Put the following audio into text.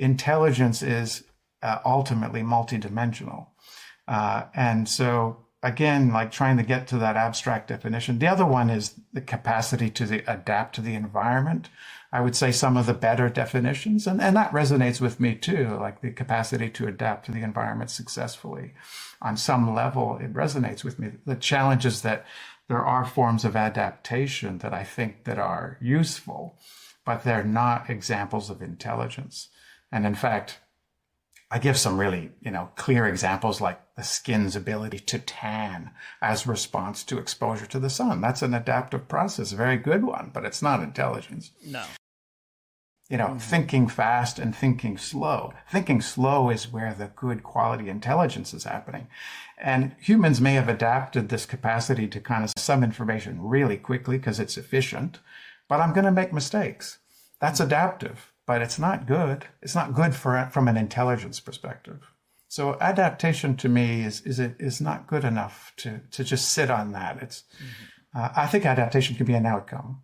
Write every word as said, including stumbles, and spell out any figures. intelligence is uh, ultimately multidimensional. Uh, and so, again, like trying to get to that abstract definition. The other one is the capacity to the, adapt to the environment. I would say some of the better definitions, and, and that resonates with me too, like the capacity to adapt to the environment successfully. On some level, it resonates with me. The challenge is that there are forms of adaptation that I think that are useful, but they're not examples of intelligence. And in fact, I give some really, you know, clear examples like the skin's ability to tan as response to exposure to the sun. That's an adaptive process, a very good one, but it's not intelligence. No. You know, mm-hmm. thinking fast and thinking slow. Thinking slow is where the good quality intelligence is happening. And humans may have adapted this capacity to kind of sum information really quickly because it's efficient, but I'm going to make mistakes. That's adaptive. But it's not good. It's not good for, from an intelligence perspective. So adaptation to me is is it is not good enough to to just sit on that. It's mm-hmm. uh, I think adaptation can be an outcome,